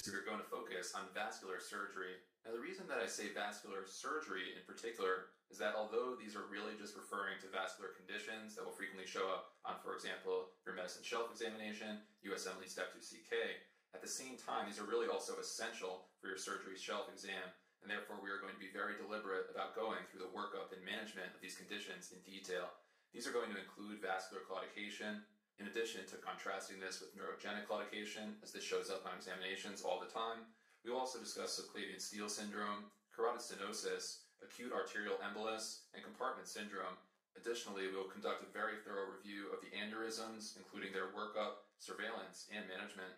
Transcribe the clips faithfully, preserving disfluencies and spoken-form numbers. So we're going to focus on vascular surgery. Now, the reason that I say vascular surgery in particular is that although these are really just referring to vascular conditions that will frequently show up on, for example, your medicine shelf examination, U S M L E Step two C K, at the same time, these are really also essential for your surgery shelf exam, and therefore we are going to be very deliberate about going through the workup and management of these conditions in detail. These are going to include vascular claudication, in addition to contrasting this with neurogenic claudication, as this shows up on examinations all the time. We will also discuss subclavian steal syndrome, carotid stenosis, acute arterial embolus, and compartment syndrome. Additionally, we will conduct a very thorough review of the aneurysms, including their workup, surveillance, and management.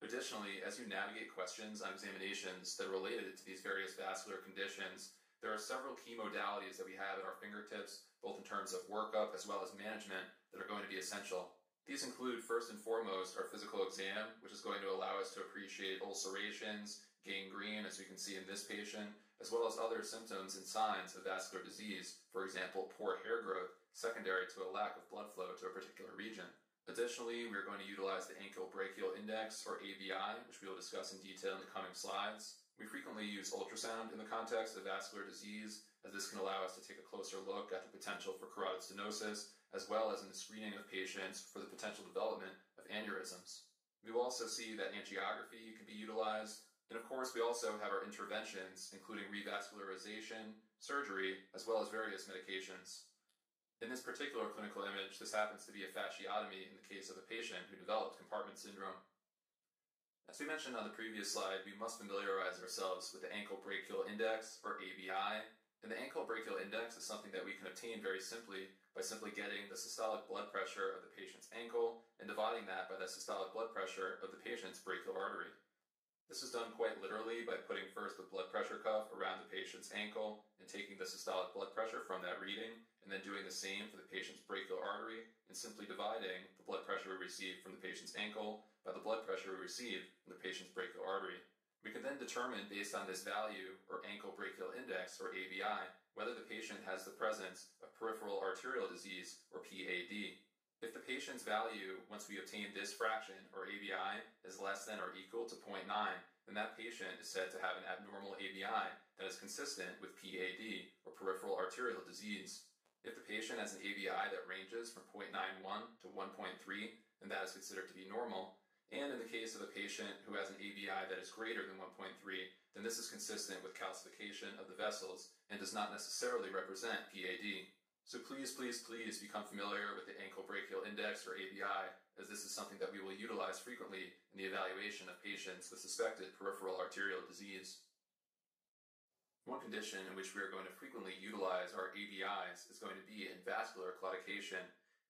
Additionally, as you navigate questions on examinations that are related to these various vascular conditions, there are several key modalities that we have at our fingertips, both in terms of workup as well as management, that are going to be essential. These include, first and foremost, our physical exam, which is going to allow us to appreciate ulcerations, gangrene, as we can see in this patient, as well as other symptoms and signs of vascular disease, for example, poor hair growth, secondary to a lack of blood flow to a particular region. Additionally, we are going to utilize the ankylobrachial index, or A B I, which we will discuss in detail in the coming slides. We frequently use ultrasound in the context of vascular disease, as this can allow us to take a closer look at the potential for carotid stenosis, as well as in the screening of patients for the potential development of aneurysms. We will also see that angiography can be utilized, and of course we also have our interventions, including revascularization, surgery, as well as various medications. In this particular clinical image, this happens to be a fasciotomy in the case of a patient who developed compartment syndrome. As we mentioned on the previous slide, we must familiarize ourselves with the ankylobrachial index, or A B I, and the ankylobrachial index is something that we can obtain very simply by simply getting the systolic blood pressure of the patient's ankle and dividing that by the systolic blood pressure of the patient's brachial artery. This is done quite literally by putting first the blood pressure cuff around the patient's ankle and taking the systolic blood pressure from that reading, and then doing the same for the patient's brachial artery and simply dividing the blood pressure we receive from the patient's ankle by the blood pressure we receive from the patient's brachial artery. We can then determine, based on this value, or ankylobrachial index, or A B I, whether the patient has the presence of peripheral arterial disease, or P A D. If the patient's value, once we obtain this fraction, or A B I, is less than or equal to zero point nine, then that patient is said to have an abnormal A B I that is consistent with P A D, or peripheral arterial disease. If the patient has an A B I that ranges from zero point nine one to one point three, then that is considered to be normal. And in the case of a patient who has an A B I that is greater than one point three, then this is consistent with calcification of the vessels and does not necessarily represent P A D. So please, please, please become familiar with the ankylobrachial index, or A B I, as this is something that we will utilize frequently in the evaluation of patients with suspected peripheral arterial disease. One condition in which we are going to frequently utilize our A B Is is going to be in vascular claudication.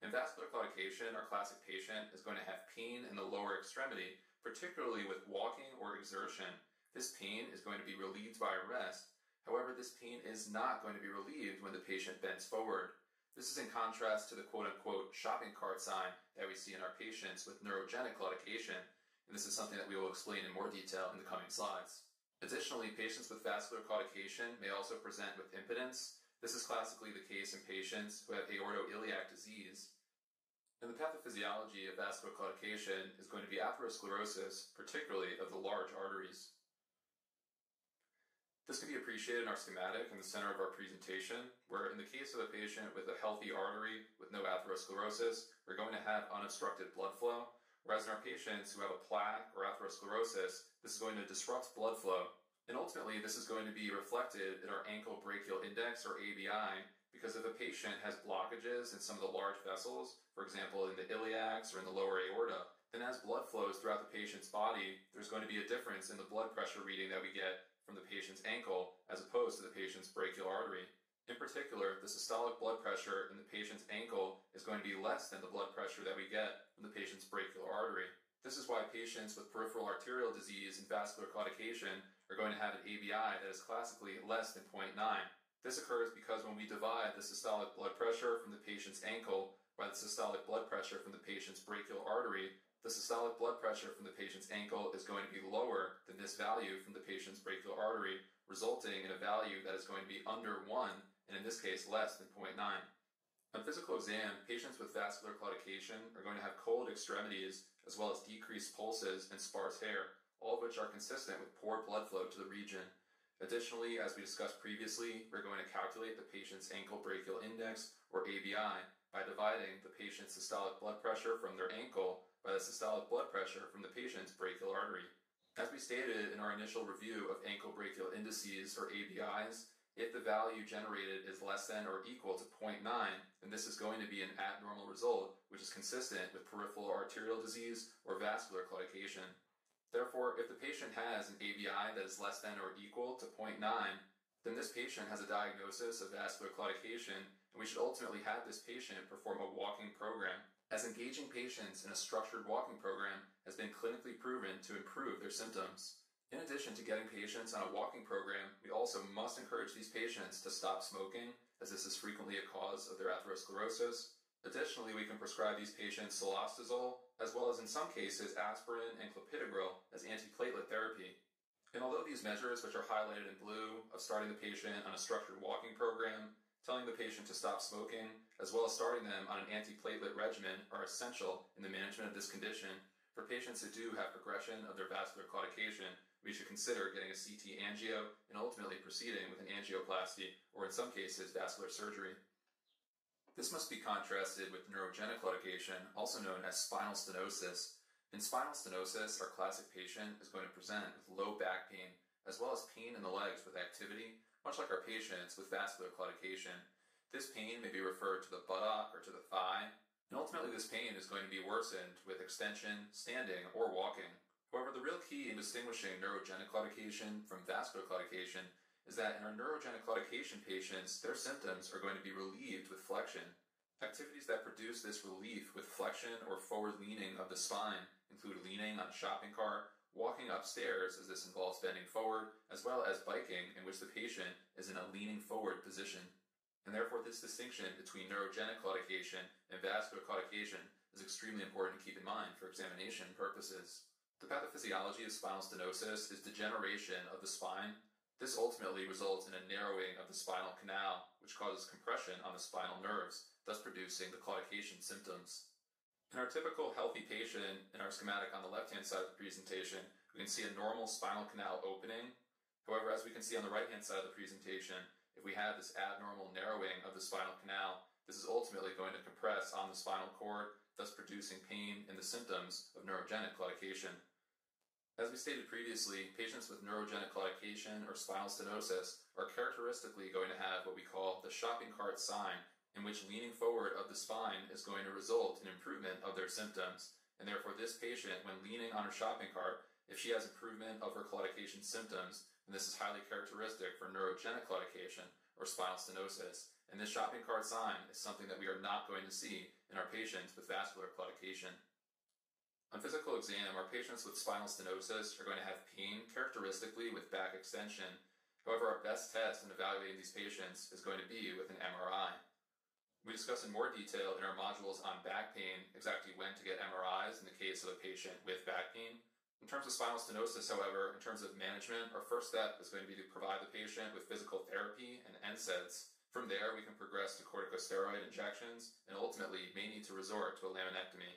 In vascular claudication, our classic patient is going to have pain in the lower extremity, particularly with walking or exertion. This pain is going to be relieved by rest. However, this pain is not going to be relieved when the patient bends forward. This is in contrast to the quote-unquote shopping cart sign that we see in our patients with neurogenic claudication, and this is something that we will explain in more detail in the coming slides. Additionally, patients with vascular claudication may also present with impotence. This is classically the case in patients who have aortoiliac disease. And the pathophysiology of vascular claudication is going to be atherosclerosis, particularly of the large arteries. This can be appreciated in our schematic in the center of our presentation, where in the case of a patient with a healthy artery with no atherosclerosis, we're going to have unobstructed blood flow, whereas in our patients who have a plaque or atherosclerosis, this is going to disrupt blood flow. And ultimately, this is going to be reflected in our ankylobrachial index, or A B I, because if a patient has blockages in some of the large vessels, for example in the iliacs or in the lower aorta, then as blood flows throughout the patient's body, there's going to be a difference in the blood pressure reading that we get from the patient's ankle as opposed to the patient's brachial artery. In particular, the systolic blood pressure in the patient's ankle is going to be less than the blood pressure that we get from the patient's brachial artery. This is why patients with peripheral arterial disease and vascular claudication are going to have an A B I that is classically less than zero point nine. This occurs because when we divide the systolic blood pressure from the patient's ankle by the systolic blood pressure from the patient's brachial artery, the systolic blood pressure from the patient's ankle is going to be lower than this value from the patient's brachial artery, resulting in a value that is going to be under one, and in this case less than zero point nine. On physical exam, patients with vascular claudication are going to have cold extremities as well as decreased pulses and sparse hair, all of which are consistent with poor blood flow to the region. Additionally, as we discussed previously, we're going to calculate the patient's ankle brachial index, or A B I, by dividing the patient's systolic blood pressure from their ankle by the systolic blood pressure from the patient's brachial artery. As we stated in our initial review of ankle brachial indices, or A B Is, if the value generated is less than or equal to zero point nine, then this is going to be an abnormal result, which is consistent with peripheral arterial disease or vascular claudication. Therefore, if the patient has an A B I that is less than or equal to zero point nine, then this patient has a diagnosis of vascular claudication, and we should ultimately have this patient perform a walking program, as engaging patients in a structured walking program has been clinically proven to improve their symptoms. In addition to getting patients on a walking program, we also must encourage these patients to stop smoking, as this is frequently a cause of their atherosclerosis. Additionally, we can prescribe these patients solostazole, as well as in some cases aspirin and clopidogrel as antiplatelet therapy. And although these measures, which are highlighted in blue, of starting the patient on a structured walking program, telling the patient to stop smoking, as well as starting them on an antiplatelet regimen, are essential in the management of this condition, for patients who do have progression of their vascular claudication, we should consider getting a C T angio and ultimately proceeding with an angioplasty, or in some cases, vascular surgery. This must be contrasted with neurogenic claudication, also known as spinal stenosis. In spinal stenosis, our classic patient is going to present with low back pain, as well as pain in the legs with activity, much like our patients with vascular claudication. This pain may be referred to the buttock or to the thigh, and ultimately this pain is going to be worsened with extension, standing, or walking. However, the real key in distinguishing neurogenic claudication from vascular claudication is that in our neurogenic claudication patients, their symptoms are going to be relieved with flexion. Activities that produce this relief with flexion or forward leaning of the spine include leaning on a shopping cart, walking upstairs, as this involves bending forward, as well as biking, in which the patient is in a leaning forward position. And therefore, this distinction between neurogenic claudication and vascular claudication is extremely important to keep in mind for examination purposes. The pathophysiology of spinal stenosis is degeneration of the spine. This ultimately results in a narrowing of the spinal canal, which causes compression on the spinal nerves, thus producing the claudication symptoms. In our typical healthy patient, in our schematic on the left-hand side of the presentation, we can see a normal spinal canal opening. However, as we can see on the right-hand side of the presentation, if we have this abnormal narrowing of the spinal canal, this is ultimately going to compress on the spinal cord, thus producing pain and the symptoms of neurogenic claudication. As we stated previously, patients with neurogenic claudication or spinal stenosis are characteristically going to have what we call the shopping cart sign, in which leaning forward of the spine is going to result in improvement of their symptoms. And therefore, this patient, when leaning on her shopping cart, if she has improvement of her claudication symptoms, then this is highly characteristic for neurogenic claudication or spinal stenosis. And this shopping cart sign is something that we are not going to see in our patients with vascular claudication. On physical exam, our patients with spinal stenosis are going to have pain characteristically with back extension. However, our best test in evaluating these patients is going to be with an M R I. We discuss in more detail in our modules on back pain exactly when to get M R Is in the case of a patient with back pain. In terms of spinal stenosis, however, in terms of management, our first step is going to be to provide the patient with physical therapy and N SAIDs. From there, we can progress to corticosteroid injections and ultimately may need to resort to a laminectomy.